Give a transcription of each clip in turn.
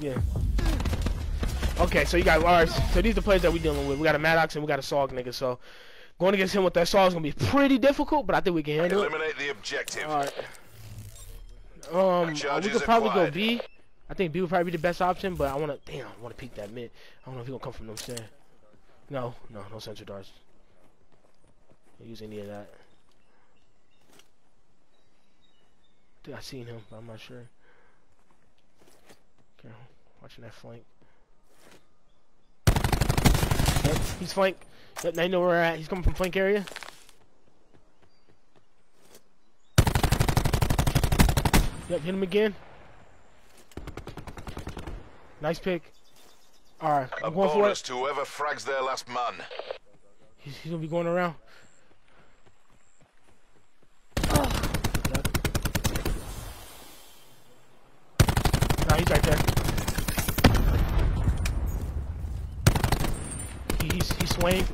Yeah. Okay, so you got ours. So these are the players that we dealing with. We got a Maddox and we got a Sog nigga. So going against him with that Sog is gonna be pretty difficult, but I think we can handle it. Eliminate the objective. All right. We could probably go B. I think B would probably be the best option, but I wanna peek that mid. I don't know if he gonna come from them stand. No, no, no sensor darts. Don't use any of that. I think I seen him, but I'm not sure. Okay, watching that flank. Yep, he's flank. Yep, now you know where we're at. He's coming from flank area. Yep, hit him again. Nice pick. Alright, I'm going for it. To whoever frags their last man. He's gonna be going around. Nah, he's right there. He's swaying.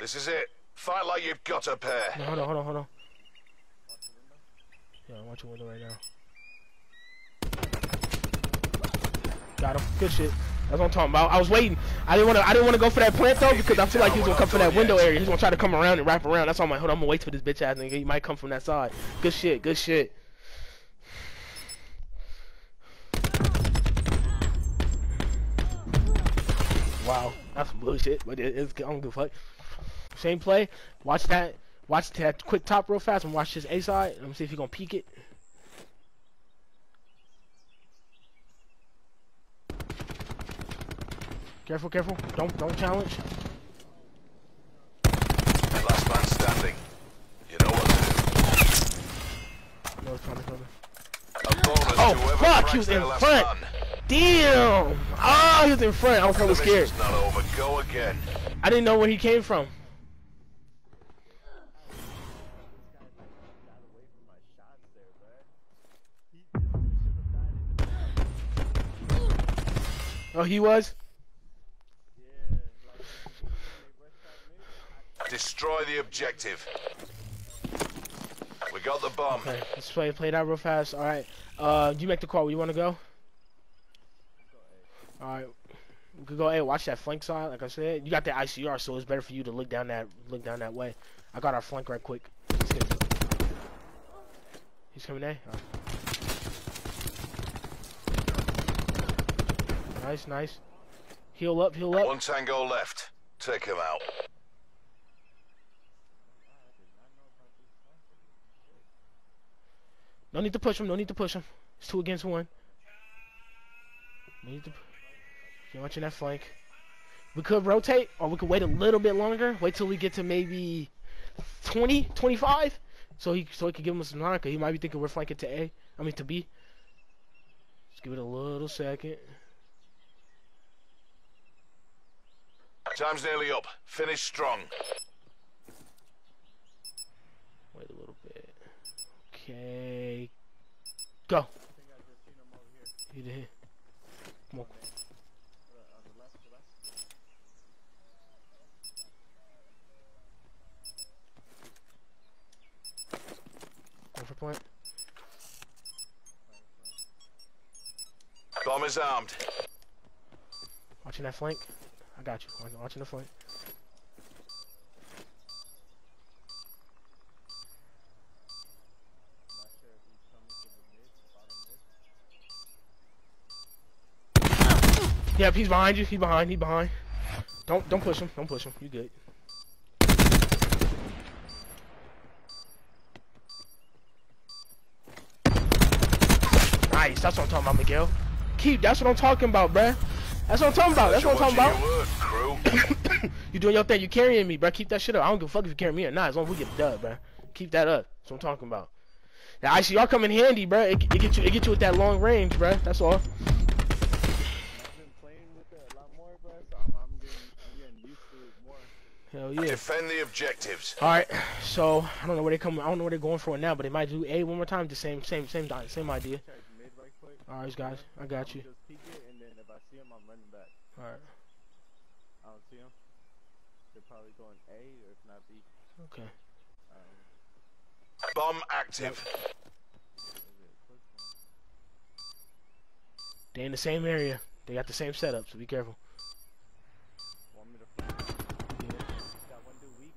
This is it. Fight like you've got a pair. No, hold on. Yeah, I want your window right now. Got him. Good shit. That's what I'm talking about. I was waiting. I didn't want to go for that plant though because I feel like he's gonna come for that window area. He's gonna try to come around and wrap around. That's all I'm like, hold on, I'm gonna wait for this bitch ass nigga. He might come from that side. Good shit. Good shit. Wow. That's bullshit. But it's I don't give a fuck. Same play. Watch that. Watch that quick top real fast and watch his A side. Let me see if he's gonna peek it. Careful, careful. Don't challenge. Last man standing. You know what to do. No, it's trying to cover. Oh, fuck! He was in front! Damn! Oh, he was in front. I was so scared. Not over. Go again. I didn't know where he came from. Oh, he was? Destroy the objective. We got the bomb. Okay, let's play that real fast. All right. You make the call. Where you want to go? All right. We could go A. Watch that flank side. Like I said, you got the ICR, so it's better for you to look down that way. I got our flank right quick. He's coming A. All right. Nice, nice. Heal up, heal up. One tango left. Take him out. No need to push him, no need to push him. It's 2 against 1. You're watching that flank. We could rotate, or we could wait a little bit longer. Wait till we get to maybe 20, 25. So he could give him some time, because he might be thinking we're flanking to A. I mean to B. Just give it a little second. Time's nearly up. Finish strong. Wait a little bit. Okay, go. I think I just seen him over here. He did. Come on. Go for plant. Bomb is armed. Watching that flank. I got you. Watching the flank. Yep, he's behind you. He's behind. Don't push him. You good. Nice. That's what I'm talking about, Miguel. Keep. That's what I'm talking about, bruh. That's what I'm talking about. You doing your thing. You carrying me, bruh. Keep that shit up. I don't give a fuck if you carry me or not. As long as we get done, bruh. Keep that up. That's what I'm talking about. The ICR come in handy, bruh. It get you at that long range, bruh. That's all. Hell yeah. Defend the objectives. Alright, so I don't know where they coming. I don't know where they're going for it now, but they might do A one more time. The same idea. Alright guys, I got you. Alright. I don't see them. They're probably going A or if not B. Okay. Bomb active. They in the same area. They got the same setup, so be careful. Want me to fly? Yeah. That one dude weak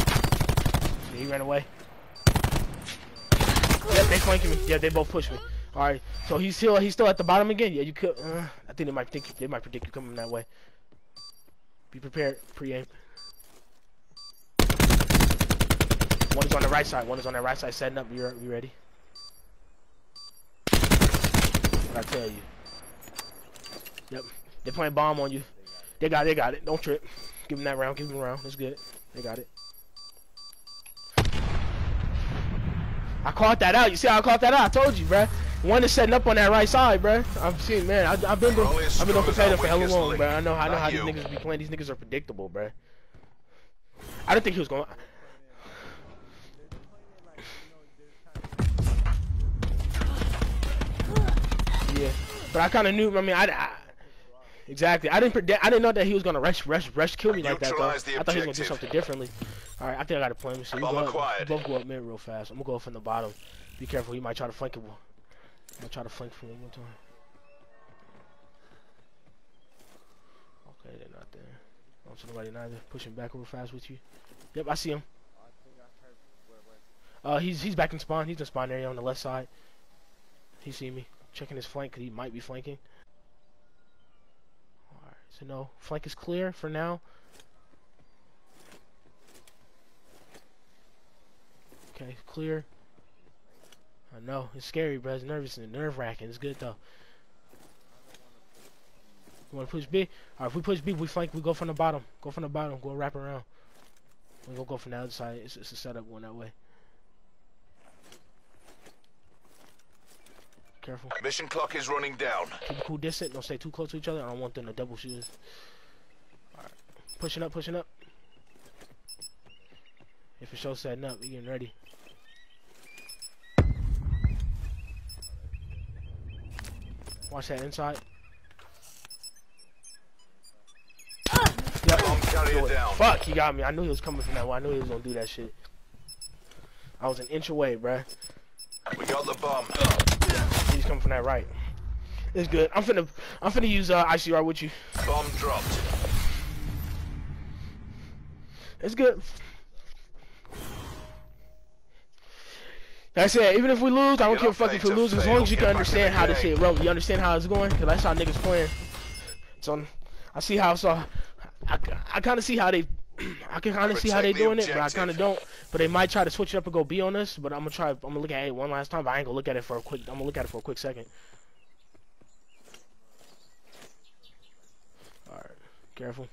right now? Yeah, he ran away. Yeah, they flanking me. Yeah, they both pushed me. All right, so he's still at the bottom again. Yeah, you could. I think they might predict you coming that way. Be prepared. Pre-aim. One is on the right side. One is on the right side setting up. You ready? What I tell you. Yep. They're playing bomb on you. They got it. Don't trip. Give them that round. Give them a round. That's good. They got it. I caught that out. You see how I caught that out? I told you, bruh. One is setting up on that right side, bruh. I'm seeing, man. I've been on competitive for hella long, bruh. I know how these niggas be playing. These niggas are predictable, bruh. I didn't think he was going. Yeah, but I kind of knew. I mean, exactly. I didn't know that he was gonna rush kill me like that though. I thought he was gonna do something differently. All right, I think I got a plan. So we both go up mid real fast. I'm gonna go up from the bottom. Be careful. He might try to flank it. I'm gonna try to flank from him one time. Okay, they're not there. I don't see nobody neither. Pushing back real fast with you. Yep, I see him. He's back in spawn. He's in spawn area on the left side. He see me. Checking his flank because he might be flanking. Alright, so no. Flank is clear for now. Okay, clear. I know. It's scary, bro. It's nervous and nerve-wracking. It's good, though. You want to push B? Alright, if we push B, we flank. We go from the bottom. Go from the bottom. Go wrap around. We'll go from the other side. It's a setup one that way. Careful. Mission clock is running down. Keep a cool distance. Don't stay too close to each other. I don't want them to double shoot us. Alright. Pushing up. If it shows setting up, we getting ready. Watch that inside. Yep. Fuck, he got me. I knew he was coming from that way. I knew he was gonna do that shit. I was an inch away, bruh. We got the bomb. He's coming from that right. It's good. I'm finna use ICR with you. Bomb dropped. It's good. Like I said, even if we lose, I don't give a fuck if we lose. As long as you can understand how this shit rolls, you understand how it's going, cause that's how niggas playing. So I see how I kind of see how they. I can kind of see how they doing it, but I kind of don't. But they might try to switch it up and go B on us. But I'm gonna look at it one last time. But I ain't gonna look at it for a quick. I'm gonna look at it for a quick second. All right, careful.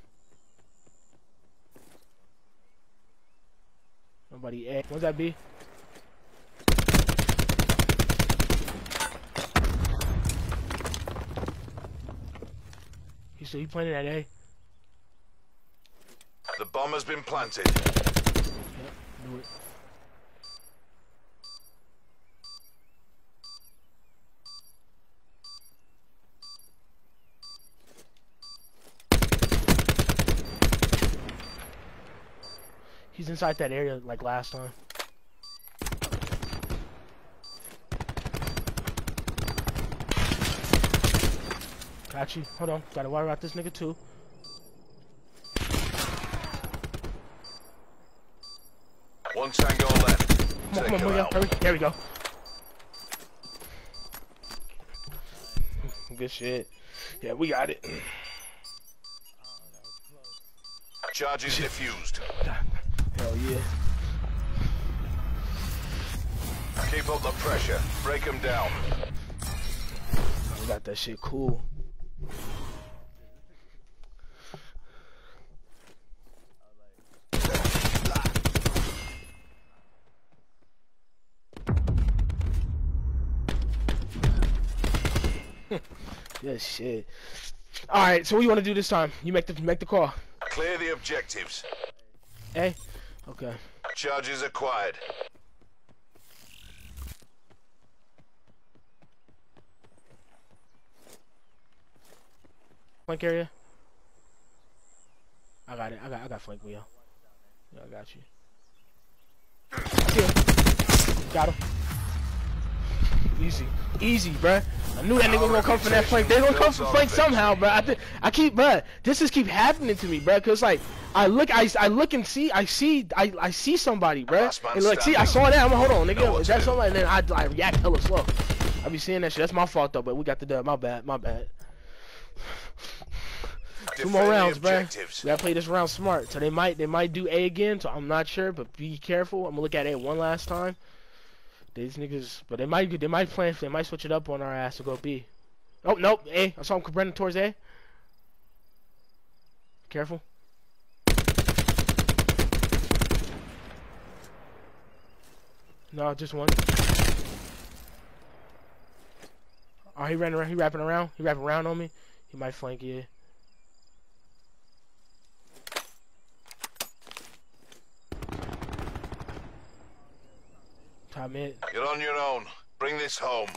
Nobody A. What's that B? He planted at A. The bomb has been planted. Yep, knew it. He's inside that area like last time. Got you. Hold on. Gotta wire out this nigga too. One tango left. Come on, Miguel. Hurry. There we go. Good shit. Yeah, we got it. Charges diffused. Hell yeah. Keep up the pressure. Break him down. We got that shit cool. Yes, shit. All right, so what do you want to do this time? You make the call. Clear the objectives. Hey. Okay. Charges acquired. Flank area. I got it. I got flank wheel. Yeah, I got you. Got him. Easy. Easy, bruh. I knew that nigga gonna come from that flank. They gonna come from flank somehow, bruh. This keep happening to me, bruh. Cause like, I look and see somebody, bruh. And like, see, I saw that. I'm like, hold on, nigga. Is that somebody? And then I react hella slow. I be seeing that shit. That's my fault though, but we got the dub. My bad. Two more rounds, bruh. We gotta play this round smart. So they might do A again. So I'm not sure, but be careful. I'm gonna look at A one last time. These niggas, but they might switch it up on our ass to go B. Oh nope, A. I saw him running towards A. Careful. No, just one. Oh, he ran around. He wrapping around on me. He might flank you. Top mid. You're on your own. Bring this home.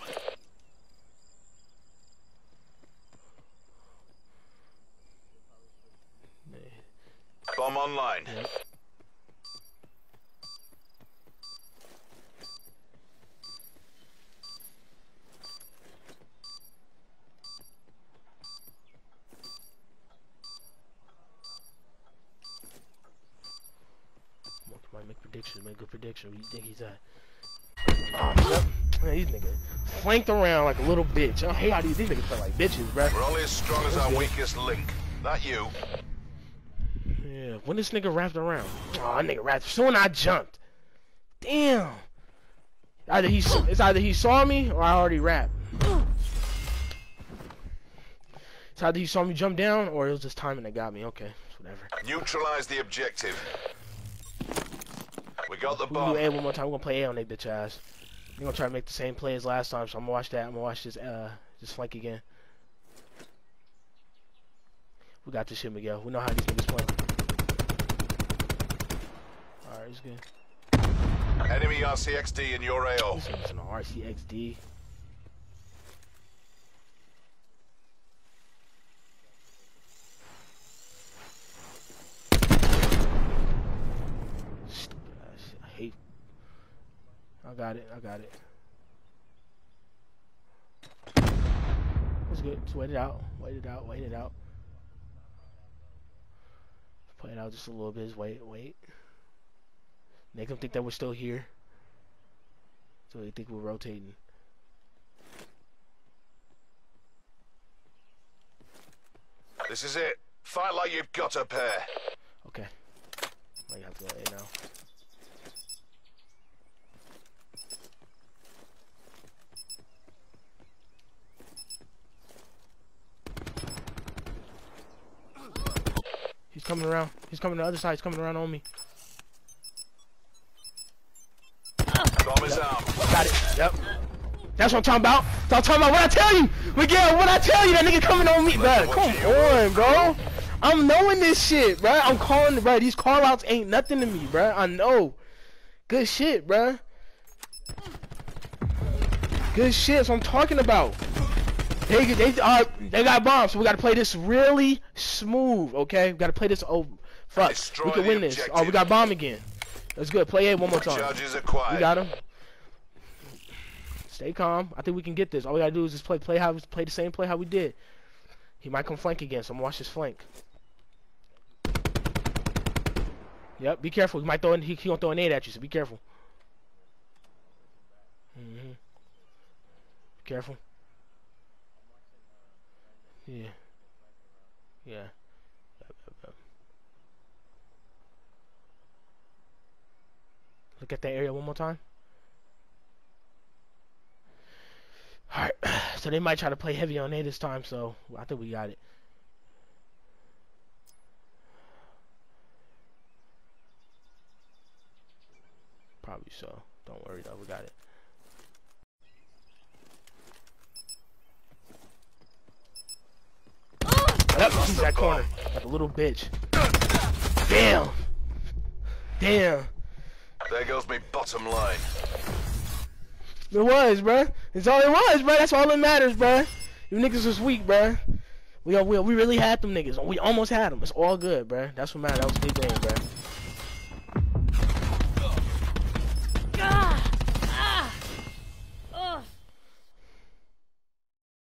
Bomb online. Yep. Might make predictions. Make a good prediction. Where you think he's at? Man, these niggas flanked around like a little bitch. I hate how these niggas feel like bitches, bruh. We're only as strong as our weakest link. Not you. Yeah, when this nigga wrapped around. Oh, that nigga wrapped. Soon I jumped. Damn. It's either he saw me or I already wrapped. It's either he saw me jump down or it was just timing that got me. Okay, whatever. Neutralize the objective. We got the bomb. We're gonna do A one more time. We're gonna play A on that bitch ass. We're gonna try to make the same play as last time, so I'm gonna watch that. I'm gonna watch this just flank again. We got this shit, Miguel. We know how these niggas play. Alright, it's good. Enemy RCXD in your AO. This nigga's in the RCXD. I got it. That's good. Just wait it out. Play it out just a little bit. Just wait. Make them think that we're still here. So they think we're rotating. This is it. Fight like you've got a pair. Okay. I have to go A now. He's coming around. He's coming to the other side. He's coming around on me. Bomb is out. Got it. Yep. That's what I'm talking about. That's what I'm talking about. What I tell you, Miguel. What I tell you, that nigga coming on me, bro. Come on, bro. I'm knowing this shit, bro. I'm calling, bro. These call outs ain't nothing to me, bro. I know. Good shit, bro. Good shit. That's what I'm talking about. They got bombs, so we gotta play this really smooth, okay? We gotta play this over. Fuck, we can win this. Oh, we got bomb again. That's good. Play A one more time. We got him. Stay calm. I think we can get this. All we gotta do is just play the same play how we did. He might come flank again, so I'm gonna watch his flank. Yep, be careful. He might throw in. He gonna throw an nade at you, so be careful. Mm-hmm. Be careful. Yeah. Look at that area one more time. Alright, so they might try to play heavy on A this time, so I think we got it. Probably so. Don't worry though, we got it. Yep, he's that corner, like a little bitch. Damn. There goes me bottom line. It was, bruh. It's all it was, bruh. That's all that matters, bruh. You niggas was weak, bruh. We really had them niggas. We almost had them. It's all good, bruh. That's what matters. That was a big game, bruh.